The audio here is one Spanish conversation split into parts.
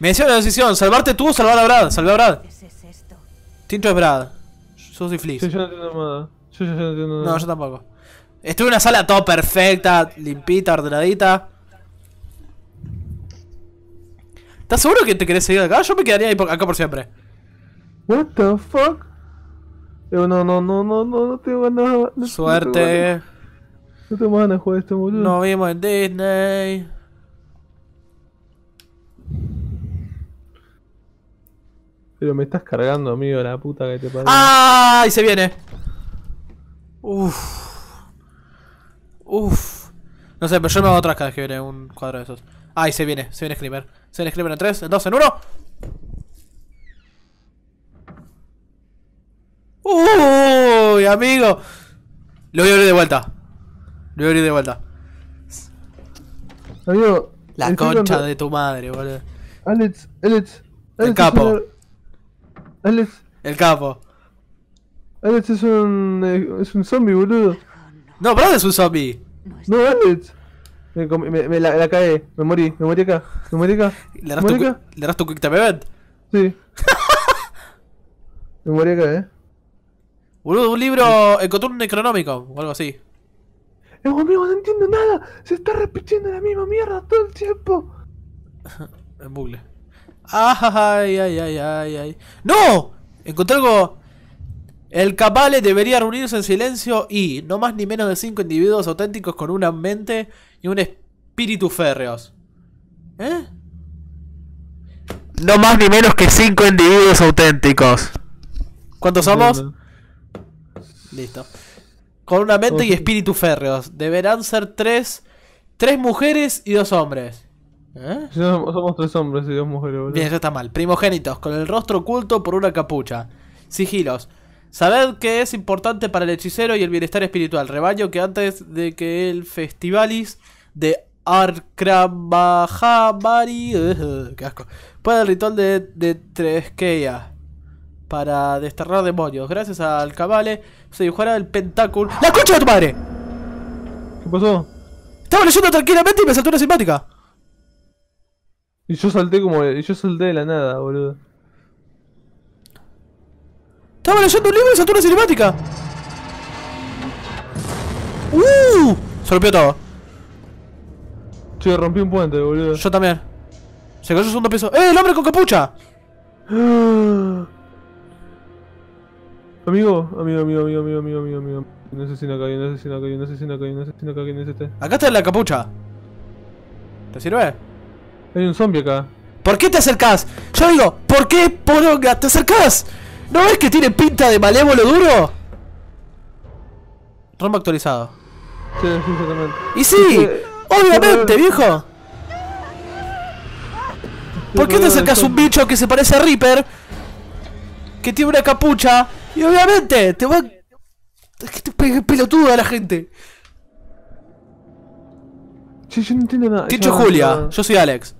Me decía la decisión, salvarte tú o salvar a Brad. Salvé a Brad. Tincho es Brad. Yo soy Fliss. Yo no entiendo nada. No, yo tampoco. Estuve en una sala todo perfecta, limpita, ordenadita. ¿Estás seguro que te querés seguir acá? Yo me quedaría ahí acá por siempre. What the fuck? No tengo ganas. Suerte. No tengo ganas de jugar a este boludo. Nos vimos en Disney. Pero me estás cargando, amigo, la puta que te parió. ¡Ah! Y se viene. Uff. No sé, pero yo me hago atrás cada vez que viene un cuadro de esos. Ah, y se viene Screamer. Se viene Screamer en 3, en 2, en 1. ¡Uy, amigo! Lo voy a abrir de vuelta. Lo voy a abrir de vuelta. Amigo. La concha de tu madre, boludo. Alex. El capo. El capo. Alex es un zombie, boludo. No, Brad es un zombie. No, Alex. Me la cae. Me morí acá. ¿Le das tu Quick Time Event? Sí. Me morí acá, Boludo, un libro. Encontró un Necronomicon o algo así. Amigo, no entiendo nada. Se está repitiendo la misma mierda todo el tiempo. En bucle. Ay. ¡No! Encontré algo. El cabale debería reunirse en silencio y no más ni menos de 5 individuos auténticos con una mente y un espíritu férreos. ¿Eh? No más ni menos que 5 individuos auténticos. ¿Cuántos somos? Listo. Con una mente y espíritu férreos. Deberán ser 3 mujeres y 2 hombres. ¿Eh? Somos 3 hombres y 2 mujeres, boludo. Bien, ya está mal. Primogénitos, con el rostro oculto por una capucha. Sigilos. Sabed que es importante para el hechicero y el bienestar espiritual. Rebaño que antes de que el festivalis de Arkramahamari qué asco. Pueda el ritual de Treskeia para desterrar demonios. Gracias al cabale se dibujará el pentáculo. ¡La concha de tu madre! ¿Qué pasó? Estaba leyendo tranquilamente y me saltó una simpática. Y yo salté como... yo salté de la nada, boludo. Estaba leyendo un libro y saltó una cinemática. Se rompió todo. Che, rompí un puente, boludo. Yo también. Se cayó el segundo piso. ¡Eh, el hombre con capucha! Amigo. No sé si no cayó, no sé si no. Acá está la capucha. ¿Te sirve? Hay un zombie acá. ¿Por qué te acercás? Yo digo, ¿por qué poronga te acercás? ¿No ves que tiene pinta de malévolo duro? Rombo actualizado. Sí, exactamente. ¡Y sí! ¡Obviamente, viejo! ¿Por qué te acercás a un bicho que se parece a Reaper? Que tiene una capucha. Y obviamente, te va... Es que te pegue pelotudo a la gente. Che, yo no entiendo nada. Tincho Julia, yo soy Alex.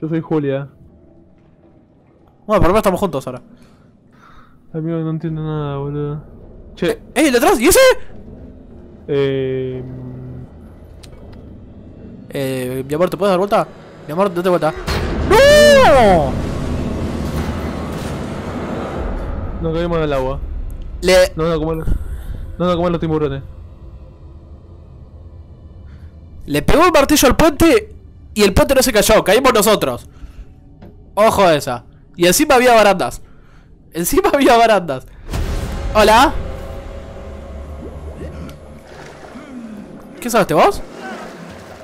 Yo soy Julia. Bueno, por lo menos estamos juntos ahora. Amigo, no entiendo nada, boludo. Che. ¿El de atrás? ¿Y ese? Mi amor, ¿te puedes dar vuelta? Mi amor, date vuelta. ¡No! Nos caímos en el agua. No, como los tiburones. Le pegó el martillo al puente y el puente no se cayó. Caímos nosotros. Ojo esa. Y encima había barandas. Hola. ¿Qué sabes vos?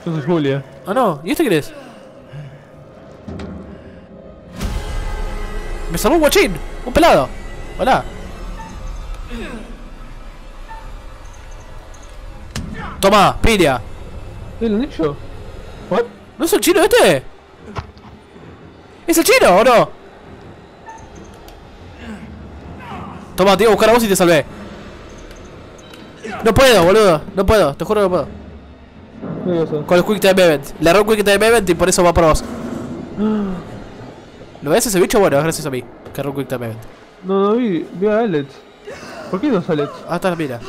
Yo soy Julia. Ah, no. ¿Y este qué es? Me salvó un guachín. Un pelado. Hola. Toma, piria. ¿El anillo? ¿What? ¿No es el chino este? ¿Es el chino o no? Toma, te iba a buscar a vos y te salvé. No puedo, boludo. No puedo, te juro que no puedo. Con el Quick Time Event. Le agarró el Quick Time Event y por eso va para vos. ¿Lo ves ese bicho? Bueno, es gracias a mí que agarró el Quick Time Event. No vi a Alex. ¿Por qué no es Alex? Ah, está, mira.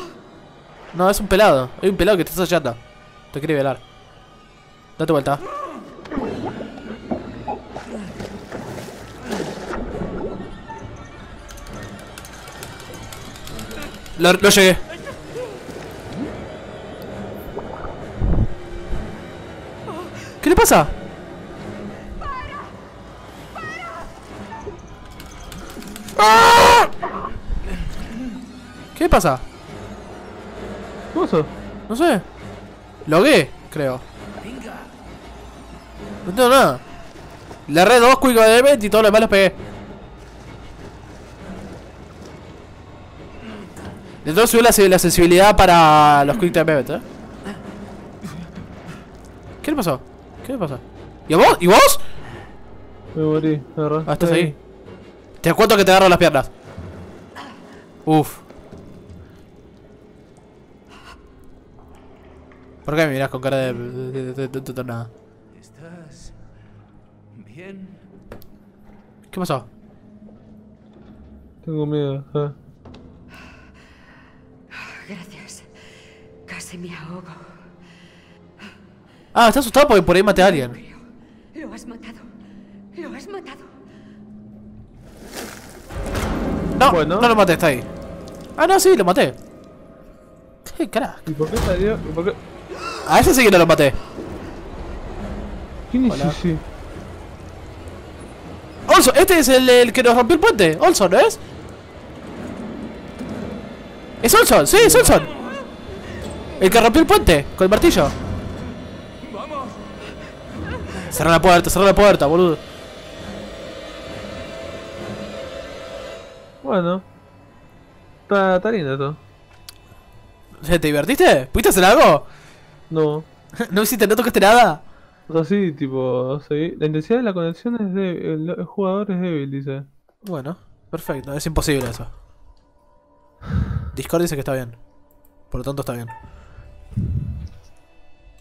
No, es un pelado. Hay un pelado que te está hallando. Te quiere velar. Date vuelta. Lo llegué. ¿Qué le pasa? ¡Ah! ¿Qué le pasa? ¿Qué pasó? No sé. Logué, creo. No tengo nada. Le erré 2 Quick Time Event y todos los demás los pegué. De todo subió la sensibilidad para los Quick Time Event, ¿eh? ¿Qué le pasó? ¿Qué le pasó? ¿Y a vos? ¿Y vos? Me morí, agarré. Ah, estás ahí. Te cuento que te agarro las piernas. Uff. ¿Por qué me mirás con cara de tonto? Nada. ¿Estás bien? ¿Qué pasó? Tengo miedo. Gracias. Casi me ahogo. Ah, está asustado porque por ahí maté a alguien. Lo has matado. Lo has matado. No, bueno, no lo maté, está ahí. Ah, no, sí, lo maté. ¿Qué carajo? ¿Y por qué salió? ¿Y por qué? A ese sí que no lo maté. ¿Quién es ese? Olson, este es el que nos rompió el puente. Olson, ¿no es? Es Olson, sí, es Olson. El que rompió el puente con el martillo. Vamos. Cerrá la puerta, boludo. Bueno. Está lindo esto. ¿Te divertiste? ¿Pudiste hacer algo? No. ¿No hiciste? ¿No tocaste nada? O sea, sí, tipo... Sí. La intensidad de la conexión es débil. El jugador es débil, dice. Bueno, perfecto. Es imposible eso. Discord dice que está bien. Por lo tanto, está bien.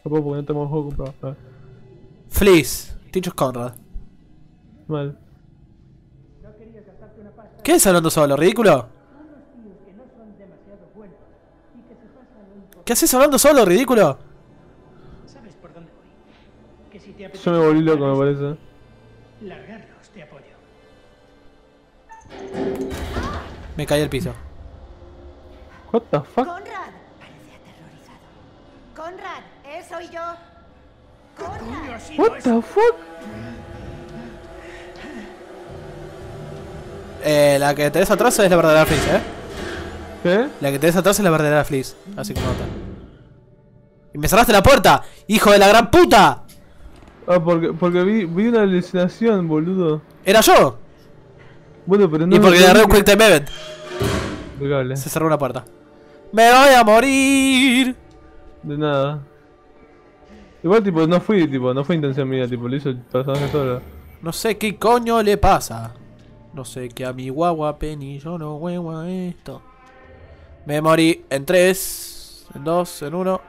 No puedo porque no tengo un juego comprado. Fleece. Tincho es Conrad. Mal. ¿Qué es hablando solo? ¿Ridículo? ¿Qué haces hablando solo, ridículo? ¿Sabes por dónde voy? Que si te apetece... Yo me volví loco, me parece. Largarlos, te apoyo. Me caí al piso. What the fuck? Conrad. Parece aterrorizado. Conrad, soy yo. Conrad. What the fuck? La que tenés atrás es la verdadera Fliss, ¿eh? ¿Qué? La que tenés atrás es la verdadera Fliss. Así que nota. ¡Y me cerraste la puerta! ¡Hijo de la gran puta! Ah, porque vi una alucinación, boludo. ¡Era yo! Bueno, pero no... Y porque le agarré un Quick Time Event. Impecable. Se cerró una puerta. ¡Me voy a morir! De nada. Igual, tipo, no fue intención mía, tipo, lo hizo el personaje solo. No sé qué coño le pasa. No sé qué a mi guagua Penny, yo no huevo esto. Me morí en 3, en 2, en 1.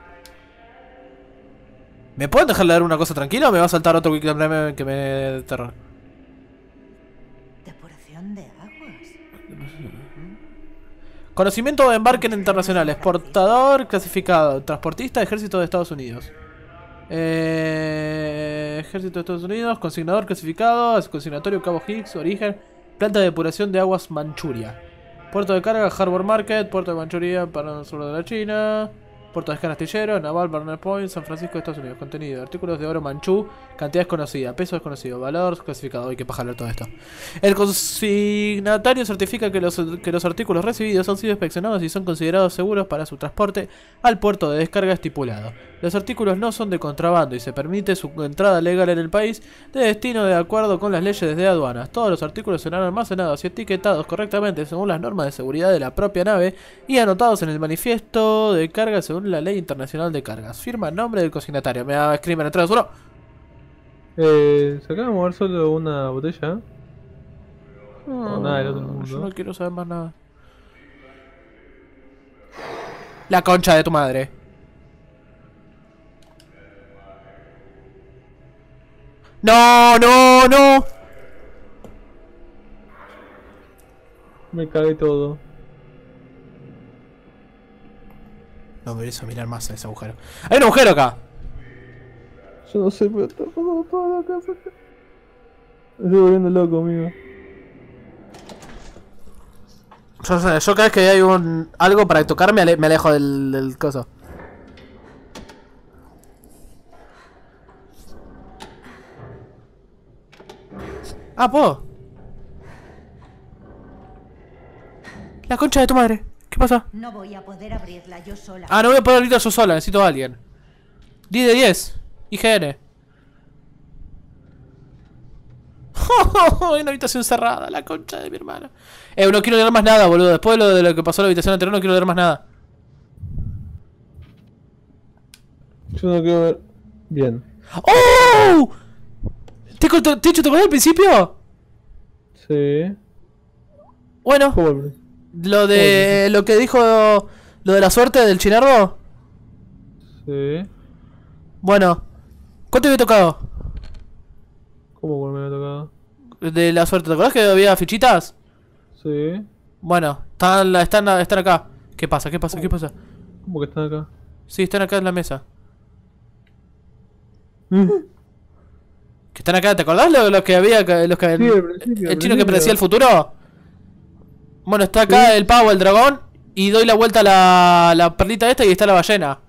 ¿Me pueden dejar leer una cosa tranquila o me va a saltar otro Quick Time Event que me dé terror? Depuración de aguas. Conocimiento de embarque internacional. Exportador, clasificado. Transportista, ejército de Estados Unidos. Ejército de Estados Unidos. Consignador, clasificado. Consignatorio, Cabo Higgs, origen. Planta de depuración de aguas Manchuria. Puerto de carga, Harbor Market. Puerto de Manchuria para el sur de la China. Puerto de escala astillero, Naval, Barnard Point, San Francisco, Estados Unidos. Contenido: artículos de oro manchú, cantidad desconocida, peso desconocido, valor clasificado. Hay que pajarle todo esto. El consignatario certifica que los artículos recibidos han sido inspeccionados y son considerados seguros para su transporte al puerto de descarga estipulado. Los artículos no son de contrabando y se permite su entrada legal en el país de destino de acuerdo con las leyes de aduanas. Todos los artículos serán almacenados y etiquetados correctamente según las normas de seguridad de la propia nave y anotados en el manifiesto de carga según la ley internacional de cargas. Firma el nombre del consignatario. Me da screamer atrás, uno. ¿Se acaba de mover solo una botella? No, nada del otro mundo. Yo no quiero saber más nada. La concha de tu madre. No, no, no. Me cagué todo. No me hizo mirar más a ese agujero. ¡Hay un agujero acá! Yo no sé, pero está pasando toda la casa. Me estoy volviendo loco, amigo. Yo cada vez que hay algo para tocarme, me alejo del coso. ¡Ah, puedo! La concha de tu madre. ¿Qué pasa? No voy a poder abrirla yo sola. Ah, no voy a poder abrirla yo sola. Necesito a alguien. 10 de 10. IGN. Una habitación cerrada. La concha de mi hermana. No quiero leer más nada, boludo. Después de lo que pasó en la habitación anterior, no quiero leer más nada. Yo no quiero ver. Bien. ¡Oh! ¿Tincho, te acordás al principio? Sí. Bueno. Pobre. Lo de... Pobre. Lo que dijo... Lo de la suerte del chinardo. Sí. Bueno. ¿Cuánto había tocado? ¿Cómo cuál me había tocado? De la suerte. ¿Te acordás que había fichitas? Sí. Bueno. Están acá. ¿Qué pasa? ¿Qué pasa? ¿Cómo? ¿Qué pasa? ¿Cómo que están acá? Sí, están acá en la mesa. Que están acá, ¿te acordás los que había? Los que, sí, el chino que predecía el futuro. Bueno, está acá sí. El pavo, el dragón. Y doy la vuelta a la perlita esta y está la ballena.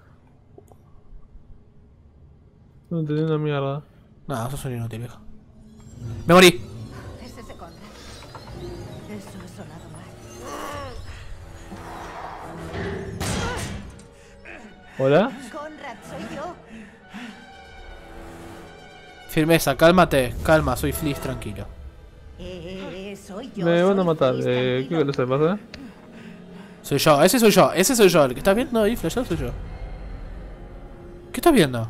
No entendí una mierda. Nada, eso es un inútil, viejo. Me morí. Es ese Conrad. Eso ha sonado mal. ¿Hola? Conrad, soy yo. Firmeza, cálmate, calma, soy Fliss, tranquilo. Soy yo, me van a matar, ¿qué que lo sepas, eh? Soy yo, el que estás viendo ahí, flashado soy yo. ¿Qué estás viendo?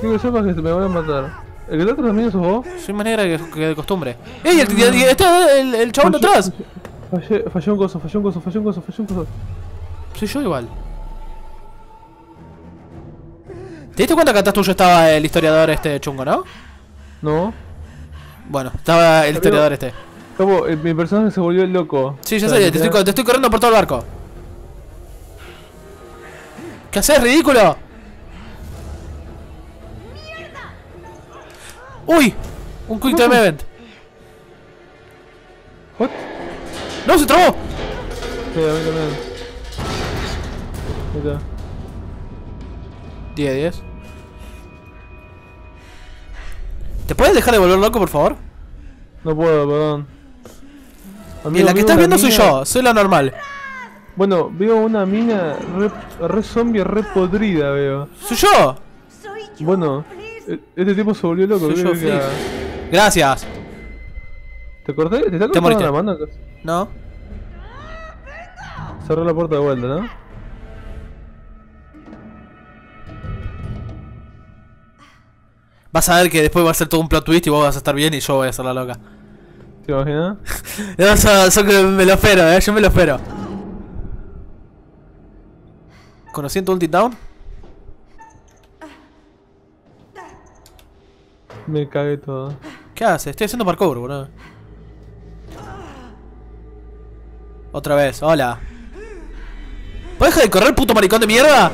Quiero que sepas que me van a matar. ¿El que está atrás mío sos vos? Soy más negra que de costumbre. ¡Ey! ¡Está el chabón de atrás! Fallé un coso, fallé un coso. Soy yo igual. ¿Te diste cuenta que atrás tuyo estaba el historiador este chungo, no? No. Bueno, estaba el historiador este. ¿Cómo? Mi personaje se volvió loco. Sí, yo sé, te estoy corriendo por todo el barco. ¿Qué haces, ridículo? ¡Mierda! ¡Uy! Un Quick Time Event. ¿What? ¡No, se trabó! Sí, a mí también. Ahí está. 10 de 10. ¿Te puedes dejar de volver loco, por favor? No puedo, perdón. Amigo, y la que estás viendo mina... soy yo, soy la normal. Bueno, veo una mina re zombie, re podrida, veo. ¡Soy yo! Bueno, este tipo se volvió loco. Soy yo, que... Gracias. ¿Te corté? ¿Te está cortando la mano? No. Cerró la puerta de vuelta, ¿no? Vas a ver que después va a ser todo un plot twist y vos vas a estar bien y yo voy a ser la loca. ¿Te imaginas? Me lo espero, yo me lo espero. ¿Conocí en tu ulti down? Me cagué todo. ¿Qué haces? Estoy haciendo parkour, boludo. Otra vez, hola. ¿Puedes dejar de correr, puto maricón de mierda?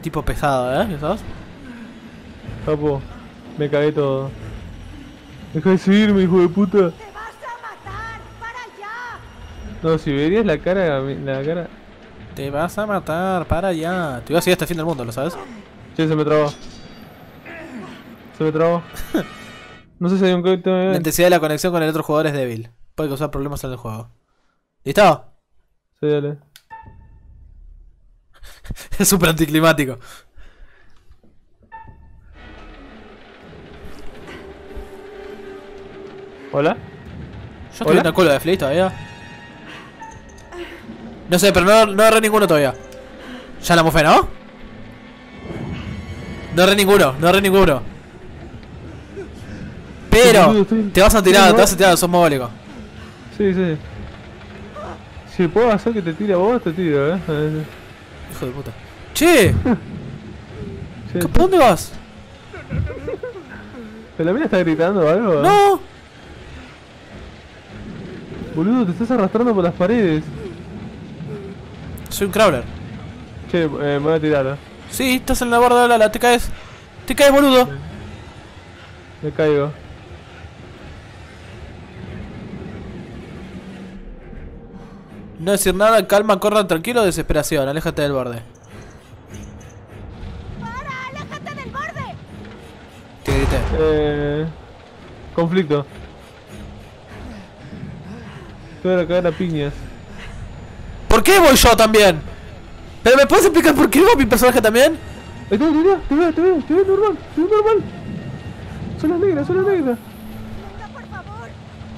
Tipo pesado, ¿eh? ¿Sabes? Papo, me cagué todo. Deja de seguirme, hijo de puta. ¡Te vas a matar! ¡Para allá! No, si verías la cara... Te vas a matar, para allá. Te ibas a ir hasta el fin del mundo, ¿lo sabes? Sí, se me trabó. No sé si hay un código... La intensidad de la conexión con el otro jugador es débil. Puede causar problemas en el juego. ¿Listo? Sí, dale. Es súper anticlimático. ¿Hola? Yo estoy viendo el culo de Fleece todavía. No sé, pero no agarré ninguno todavía. Ya la mofé, ¿no? No agarré ninguno. Pero, te vas a tirar, sos mogólico. Sí. Si puedo hacer que te tire a vos, te tiro, Hijo de puta. ¡Che! ¿Para dónde vas? ¿Pero la mina está gritando o algo? ¡No! Boludo, te estás arrastrando por las paredes. soy un crawler. Sí, me voy a tirar, ¿eh? Sí, estás en la borda de la ala, te caes. Te caes, boludo. Me caigo. No decir nada, calma, corran tranquilo, desesperación, aléjate del borde. ¡Para! ¡Aléjate del borde! Te grité. Conflicto. Te voy a caer a piñas. ¿Por qué voy yo también? ¿Pero me puedes explicar por qué va mi personaje también? Te veo normal, te veo normal. Son las negras, son las negras. Por favor,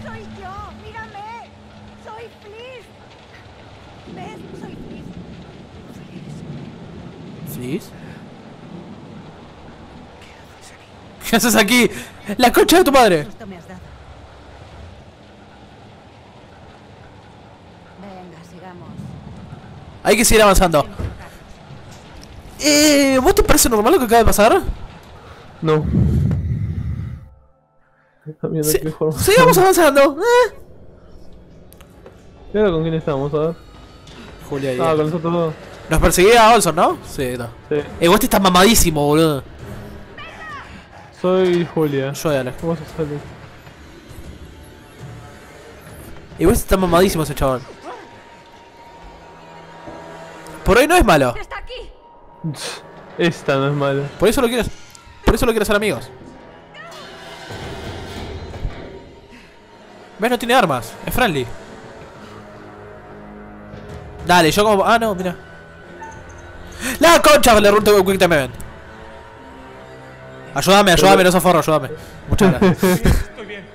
soy yo, mírame. Soy Fliss. ¿Ves? Soy Fliss. ¿Fliss? ¿Qué haces aquí? ¡La concha de tu madre! Hay que seguir avanzando. ¿Vos te parece normal lo que acaba de pasar? No. Sigamos avanzando. ¿Y ahora con quién estamos? A ver. Julia y con nosotros dos. Nos perseguía a Olson, ¿no? Sí, no. Sí. Vos te estás mamadísimo, boludo. Soy Julia. Yo de Alex. ¿Cómo se sale? Vos estás mamadísimo ese chaval. Por hoy no es malo. Está aquí. Esta no es malo. Por eso lo quieres. Por eso lo quieres ser amigos. ¿Ves? No tiene armas. Es friendly. Dale, yo como. Ah, no, mira. ¡La concha! Le rompí Quick Time Event. Ayúdame, ayúdame, no se forro, ayúdame. Muchas gracias. Estoy bien.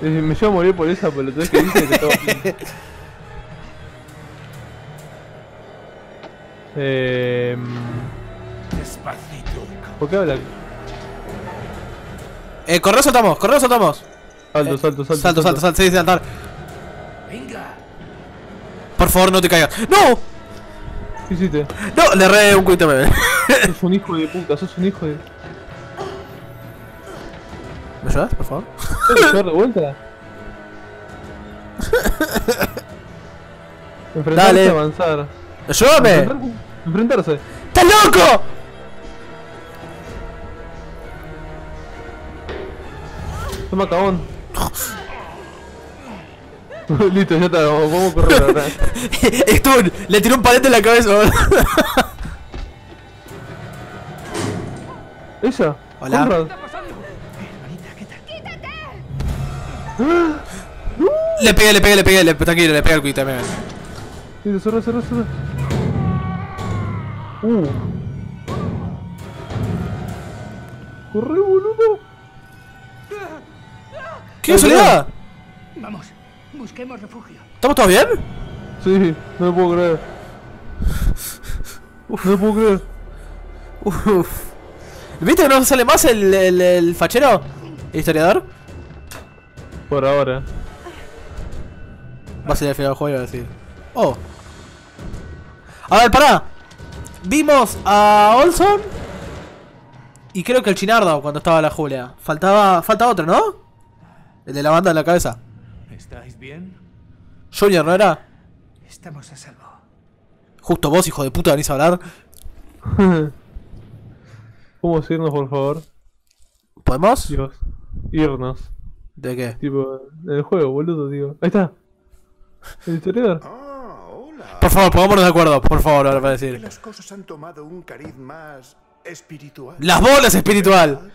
Me llevo a morir por esa pelotudez que dice que estaba bien. Despacito. ¿Por qué habla? Corre, saltamos, corre, saltamos. Salto, salto, salto. Salto, salto, salto, sí, saltar. Venga. Por favor, no te caigas. ¡No! ¿Qué hiciste? No, le erré un cuito, bebé. Sos un hijo de puta, sos un hijo de... ¿Me ayudas, por favor? ¿Te de vuelta? Enfrentarse, avanzar. ¡Ayúdame! Enfrentarse. ¡Estás loco! Toma, cabón. Listo, ya está, vamos a correr atrás. Stun, le tiró un palete en la cabeza. ¿Ella? Hola. Conrad. Le pegué, tranquilo, le pegué al cuita, mira. Listo, cerró. Corre, boludo. ¿Qué soledad? Vamos, busquemos refugio. ¿Estamos todos bien? Sí, no lo puedo creer. Uf, no lo puedo creer. Uf. ¿Viste que no sale más el fachero? ¿El historiador? Por ahora. Va a ser el final del juego y va a decir. Oh. A ver, pará. Vimos a Olson y creo que el Chinardo cuando estaba la Julia. Falta otro, ¿no? El de la banda en la cabeza. ¿Estáis bien? Junior, ¿no era? Estamos a salvo. Justo vos, hijo de puta, venís a hablar. ¿Podemos irnos, por favor? ¿Podemos? Dios, irnos. ¿De qué? Tipo, del juego, boludo, digo. Ahí está. El historiador. Por favor, pongámonos de acuerdo, por favor, ahora para decir. Las cosas han tomado un cariz más espiritual. ¡Las bolas espiritual!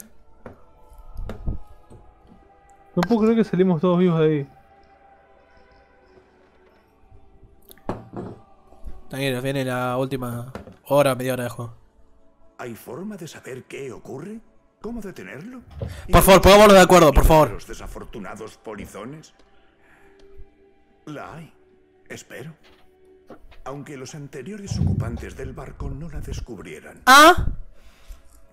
No puedo creer que salimos todos vivos de ahí. Tranquilo, viene la última hora, media hora de juego. ¿Hay forma de saber qué ocurre? ¿Cómo detenerlo? Por favor, pongámonos de acuerdo, por favor. ¿Los desafortunados polizones? La hay, espero. Aunque los anteriores ocupantes del barco no la descubrieran. ¿Ah?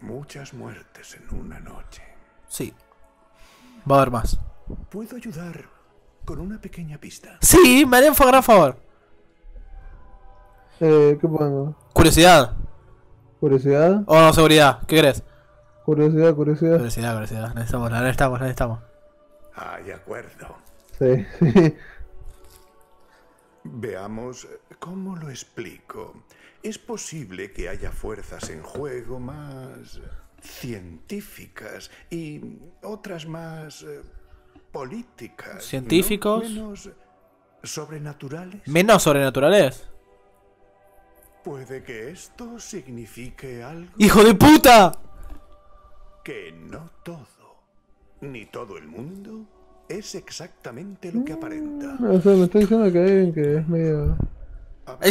Muchas muertes en una noche. Sí. Va a haber más. ¿Puedo ayudar con una pequeña pista? Sí, me haré un gran favor. ¿Qué pongo? Curiosidad. ¿Curiosidad? Oh, no, seguridad. ¿Qué crees? Curiosidad. Necesitamos. Ah, de acuerdo. Sí. Veamos, ¿cómo lo explico? Es posible que haya fuerzas en juego más científicas y otras más políticas. ¿Científicos? ¿No? ¿Menos sobrenaturales? ¿Menos sobrenaturales? Puede que esto signifique algo... ¡Hijo de puta! Que no todo, ni todo el mundo... es exactamente lo que aparenta. O sea, me está diciendo que es medio...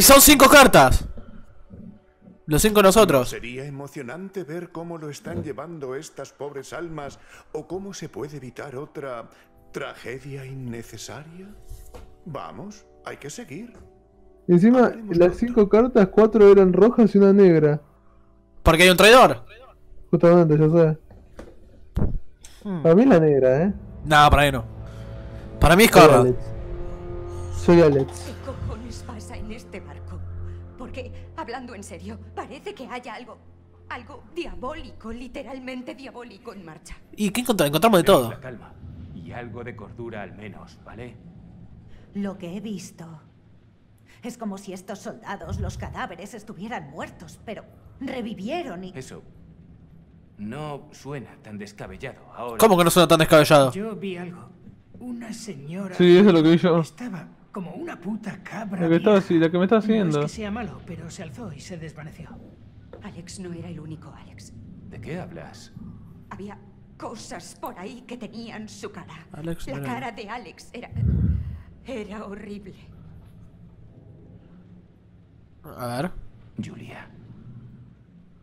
¡Son 5 cartas! Los 5 nosotros. Sería emocionante ver cómo lo están llevando estas pobres almas o cómo se puede evitar otra tragedia innecesaria. Vamos, hay que seguir. Y encima, las 5 cartas, 4 eran rojas y una negra. Porque hay un traidor. Justamente, ya sabes. Para mí la negra, ¿eh? No, para mí no. Para mí es Conrad. Soy Alex. ¿Qué cojones pasa en este barco? Porque, hablando en serio, parece que haya algo... algo diabólico, literalmente diabólico en marcha. ¿Y qué encontramos? Encontramos de todo. La calma y algo de cordura al menos, ¿vale? Lo que he visto... es como si estos soldados, los cadáveres, estuvieran muertos, pero revivieron y... eso... no suena tan descabellado ahora. ¿Cómo que no suena tan descabellado? Yo vi algo. Una señora. Sí, eso es lo que vi yo. Estaba como una puta cabra. La que me estaba haciendo. No es que sea malo, pero se alzó y se desvaneció. Alex no era el único Alex. ¿De qué hablas? Había cosas por ahí que tenían su cara. Alex, la cara de Alex era horrible. A ver. Julia,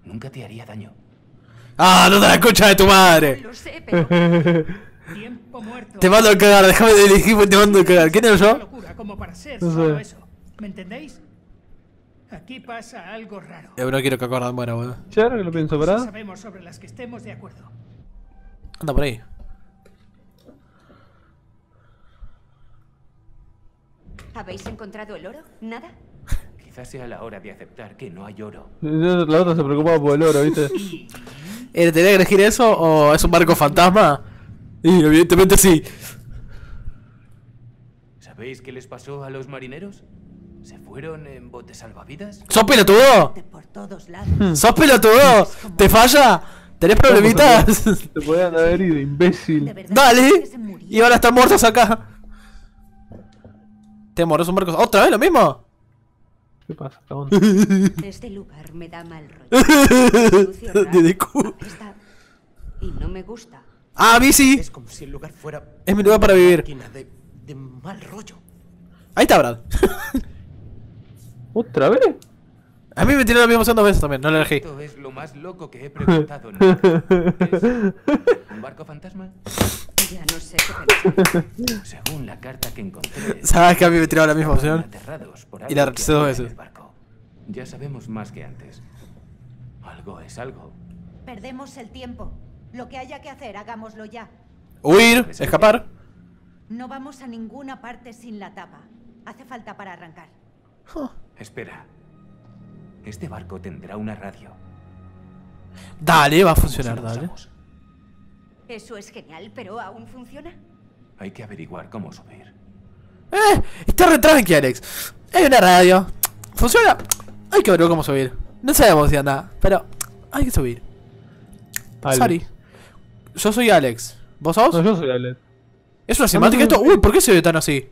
nunca te haría daño. ¡Ah, no te la concha de tu madre! Lo sé, pero... tiempo muerto. Te mando a cagar, déjame de elegir, te mando a cagar. ¿Qué tengo yo? Locura, como para ser solo eso. ¿Me entendéis? Aquí pasa algo raro. Yo no quiero que acordan buena, boludo. Ya ahora que lo pienso, ¿verdad? Sabemos sobre las que estemos de acuerdo. Anda por ahí. ¿Habéis encontrado el oro? ¿Nada? Quizás sea la hora de aceptar que no hay oro. La otra se preocupaba por el oro, ¿viste? ¿Tenés que elegir eso o es un barco fantasma? Y evidentemente sí. ¿Sabéis qué les pasó a los marineros? ¿Se fueron en botes salvavidas? ¡Sos pelotudo! ¡Sos pelotudo! ¿Te falla? ¿Tenés problemitas? Te podían haber ido, imbécil. ¡Dale! Y ahora están muertos acá. Te moró un barco. ¿Otra vez lo mismo? ¿Qué pasa, cabrón? Este lugar me da mal rollo. Y no me gusta. Ah, bici. Es como si el lugar fuera. Es mi lugar para vivir. De mal rollo. Ahí está Brad. ¿Otra vez? A mí me tiró la misma opción 2 veces también, no le elegí. Esto es lo más loco que he preguntado, ¿no? ¿Un barco fantasma? Ya no sé qué pensar. Según la carta que encontré. Sabes que a mí me tiró la misma opción. Y la rechacé 2 veces. Ya sabemos más que antes. Algo es algo. Perdemos el tiempo. Lo que haya que hacer, hagámoslo ya. Huir, escapar. No vamos a ninguna parte sin la tapa. Hace falta para arrancar. Espera. Este barco tendrá una radio. Dale, va a funcionar, dale. Eso es genial, pero aún funciona. Hay que averiguar cómo subir. Está re tranqui, Alex. Hay una radio. Funciona. Hay que averiguar cómo subir. No sabemos si anda, pero hay que subir. Alex. Sorry. Yo soy Alex. ¿Vos sos? No, yo soy Alex. ¿Es una cinemática esto? Uy, ¿por qué se ve tan así?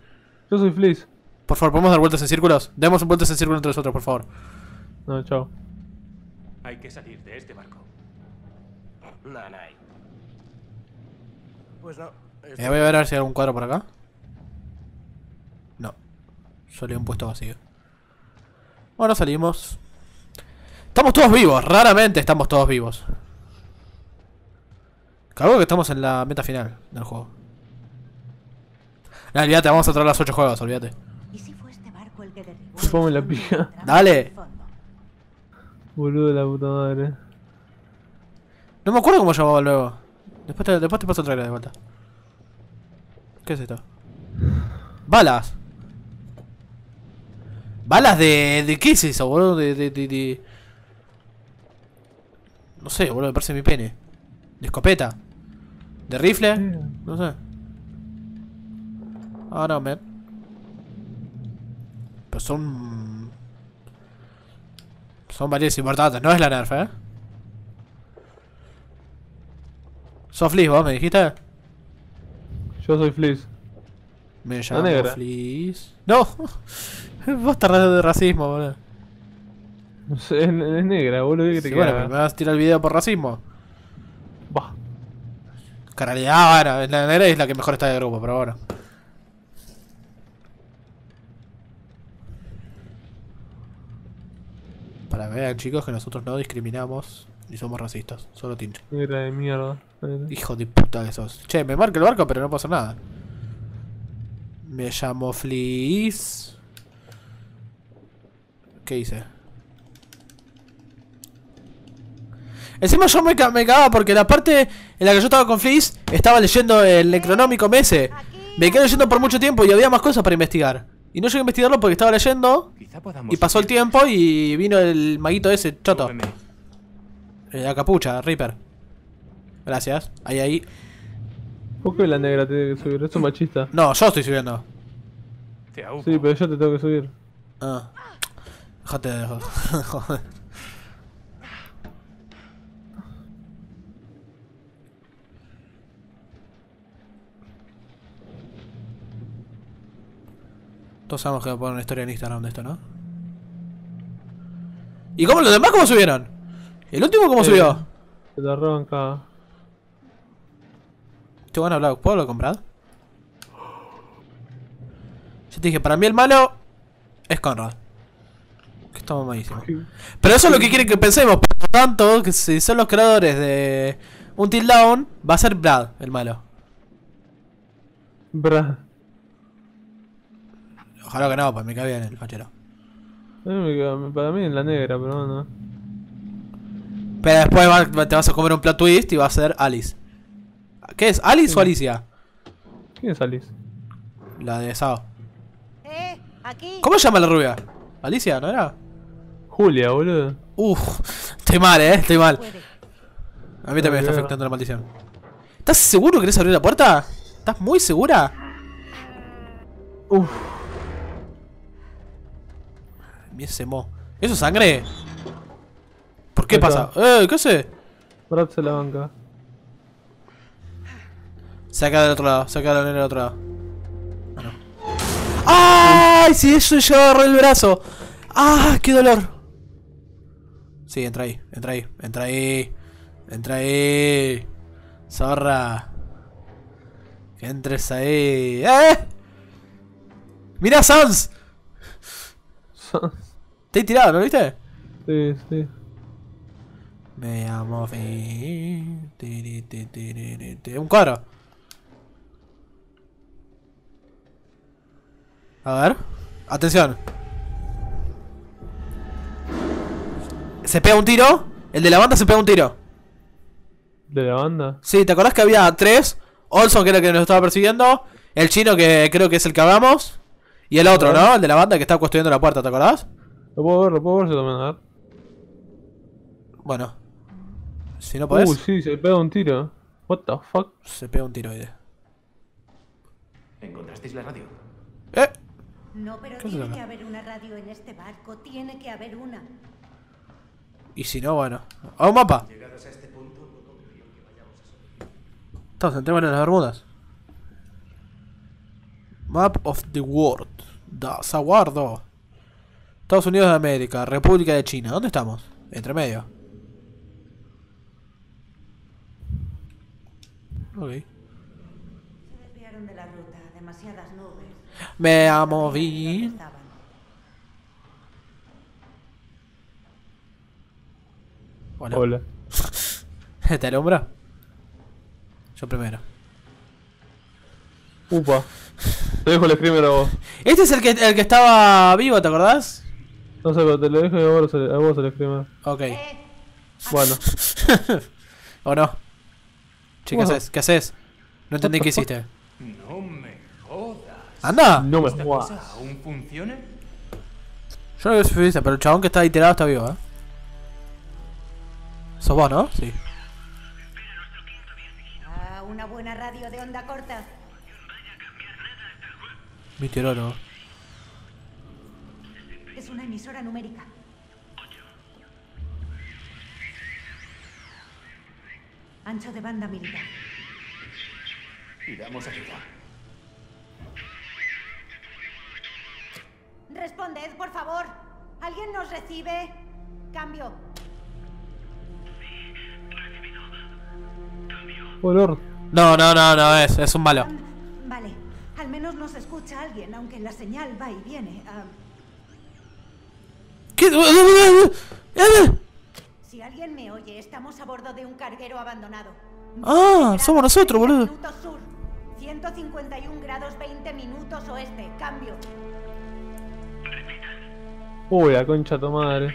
Yo soy Fliss. Por favor, ¿podemos dar vueltas en círculos? Demos vueltas en círculo entre nosotros, por favor. No, chao. Hay que salir de este barco. No, no hay. Pues no. Voy a ver si hay algún cuadro por acá. No. Solo hay un puesto vacío. Bueno, salimos. Estamos todos vivos. Raramente estamos todos vivos. Claro que estamos en la meta final del juego. No, olvídate, vamos a traer las 8 juegos, olvídate. ¿Y si fue este barco el que derribó? Ponme la pija. Dale. Boludo de la puta madre. No me acuerdo cómo llamaba luego. Después te paso el trailer de vuelta. ¿Qué es esto? ¡Balas! ¿Balas de qué es eso, boludo? No sé, boludo, me parece mi pene. ¿De escopeta? ¿De rifle? No sé. Ah, no, man. Son varios importantes, no es la nerf, ¿eh? ¿Sos Fliss vos, me dijiste? Yo soy Fliss. Me llamo Fliss. ¡No! Vos tardás de racismo, boludo. No sé, es negra, boludo. ¿Qué te sí, bueno, me vas a tirar el video por racismo. Bah. Caralidad, bueno, la negra es la que mejor está de grupo, pero bueno. Para ver, chicos, que nosotros no discriminamos y somos racistas. Solo Tincho. Negra de mierda. Hijo de puta que sos. Che, me marca el barco, pero no pasa nada. Me llamo Fleece. ¿Qué hice? Encima yo me cagaba porque la parte en la que yo estaba con Fleece estaba leyendo el Necronomicon ese. Me quedé leyendo por mucho tiempo y había más cosas para investigar. Y no llegué a investigarlo porque estaba leyendo y pasó el tiempo y vino el maguito ese choto. La capucha, Reaper. Gracias. Ahí. ¿Por qué la negra tiene que subir? Es un machista. No, yo estoy subiendo. Sí, pero yo te tengo que subir. Ah. Déjate de joder. Todos sabemos que voy a poner una historia en Instagram de esto, ¿no? ¿Y cómo los demás cómo subieron? ¿El último cómo subió? Se la arranca. Te van a hablar, ¿puedo lo comprar? Yo te dije, para mí el malo es Conrad. Que estamos malísimos. Pero eso es lo que quieren que pensemos. Por lo tanto, que si son los creadores de Until Dawn, va a ser Brad el malo. Brad. Ojalá que no, pues me cae bien el fachero. Para mí es la negra, pero no. Pero después te vas a comer un plot twist y va a ser Alice. ¿Qué es? ¿Alice o Alicia? ¿Quién es Alice? La de Sao. ¿Cómo se llama la rubia? ¿Alicia, no era? Julia, boludo. Estoy mal, estoy mal. A mí también me está afectando la maldición. ¿Estás seguro que querés abrir la puerta? ¿Estás muy segura? Mira ese mo. ¿Eso es sangre? ¿Por qué pasa? ¿Qué hace? Brad se la banca. Saca del otro lado, saca la nena del otro lado. Ah, no. ¡Ay! Si eso yo agarré el brazo. ¡Ah! ¡Qué dolor! Sí, entra ahí, entra ahí, entra ahí. Entra ahí. Zorra. Que entres ahí. ¡Eh! ¡Mirá, Sans! Te he tirado, ¿no viste? Sí, sí. Me llamo un coro. A ver. Atención. Se pega un tiro. El de la banda se pega un tiro. ¿De la banda? Sí, ¿te acordás que había tres? Olson, que era el que nos estaba persiguiendo. El chino, que creo que es el que hablamos. Y el otro, ¿no? El de la banda que estaba custodiando la puerta, ¿te acordás? Lo puedo ver, se lo van a dar. Bueno. Si no podés. Sí, se pega un tiro. What the fuck? Se pega un tiroide. ¿Encontrasteis la radio? No, pero tiene que haber una radio en este barco. Tiene que haber una. Y si no, bueno. ¡A un mapa! Llegados a este punto, no confío que vayamos a subir. Estamos entrando en las Bermudas. Map of the world. Zaguardo. Estados Unidos de América, República de China. ¿Dónde estamos? Entre medio. Ok. Se desviaron de la ruta. Demasiadas nubes. Me amo bien. Hola. Hola. ¿Te alumbra? Yo primero. Upa. Te dejo el screamer a vos. Este es el que estaba vivo, ¿te acordás? No sé, pero te lo dejo a vos el screamer. Ok. Bueno. ¿O no? Che, ¿qué haces? ¿Qué haces? No entendí qué hiciste. No me jodas. ¡Anda! No me jodas. ¿Aún funciona? Yo no veo si funciona, pero el chabón que está iterado está vivo, ¿eh? ¿Sos vos, no? Sí. Ah, una buena radio de onda corta. Meteorólogo. es una emisora numérica. Ancho de banda militar. Iramos arriba. Responded, por favor. ¿Alguien nos recibe? Cambio. Olor. No, no, no, no, es un malo. Vale, al menos nos escucha alguien, aunque la señal va y viene. ¿Qué? Si alguien me oye, estamos a bordo de un carguero abandonado. Ah, somos nosotros, boludo. 30 minutos sur, 151 grados 20 minutos oeste, cambio. Uy, la concha de tu madre.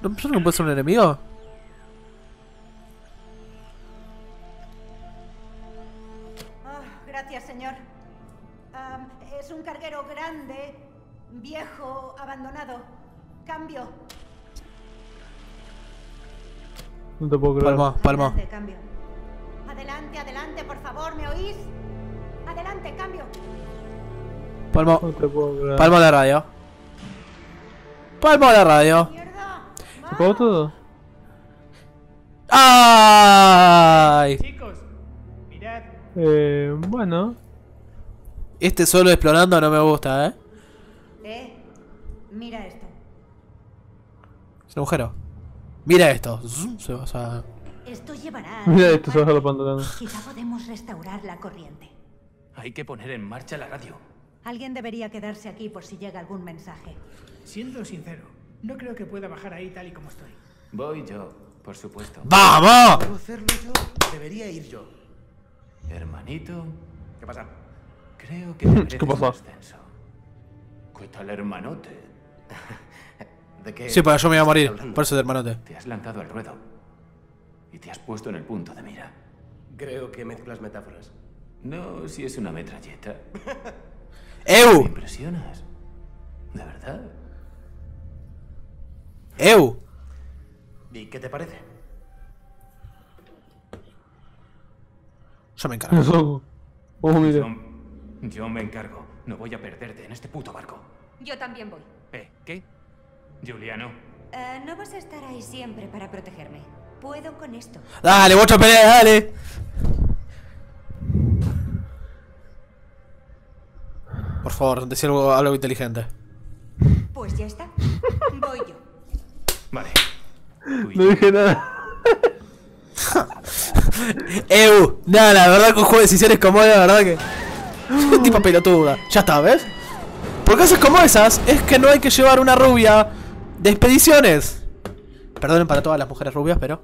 ¿Nosotros no puede ser un enemigo? Oh, gracias, señor. Es un carguero grande, viejo, abandonado. Cambio. No te puedo creer. Palma. Adelante, adelante, por favor, ¿me oís? Adelante, cambio. Palmo. No te puedo creer. Palmo de radio. Palmo de radio. ¿Se acabó todo? ¡Ay! Chicos, mirad. Bueno. Este solo explorando no me gusta, ¿eh? Mira esto. Es un agujero. Mira esto. Se va a... Esto llevará... Mira esto, se va a los pantalones. Quizá podemos restaurar la corriente. Hay que poner en marcha la radio. Alguien debería quedarse aquí por si llega algún mensaje. Siendo sincero, no creo que pueda bajar ahí tal y como estoy. Voy yo, por supuesto. ¡Vamos! ¿Puedo hacerlo yo? Debería ir yo. Hermanito... ¿Qué pasa? Creo que te mereces un ascenso. ¿Qué tal, hermanote? Sí, para eso me iba a morir, por eso de hermanote. Te has lanzado al ruedo y te has puesto en el punto de mira. Creo que mezclas metáforas. No, si es una metralleta. ¡Eu! Me impresionas, de verdad. ¡Eu! ¿Y qué te parece? Yo me encargo. Yo me encargo. No voy a perderte en este puto barco. Yo también voy. ¿Qué? Juliano. No vas a estar ahí siempre para protegerme. Puedo con esto. Dale, bocho pelea, dale. Por favor, decir algo inteligente. Pues ya está. Voy yo. Vale. No dije nada. Nada, la verdad que un juego de decisiones como la verdad que... tipo pelotuda. Ya está, ¿ves? Por casos como esas, es que no hay que llevar una rubia de expediciones. Perdonen para todas las mujeres rubias, pero...